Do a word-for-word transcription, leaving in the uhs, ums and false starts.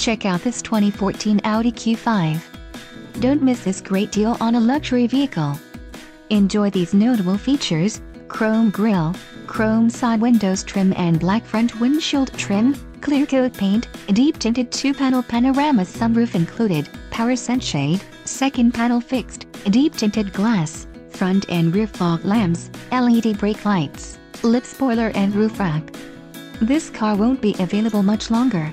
Check out this twenty fourteen Audi Q five. Don't miss this great deal on a luxury vehicle. Enjoy these notable features: chrome grille, chrome side windows trim and black front windshield trim, clear coat paint, deep tinted two-panel panorama sunroof included, power sunshade, second panel fixed, deep tinted glass, front and rear fog lamps, L E D brake lights, lip spoiler and roof rack. This car won't be available much longer.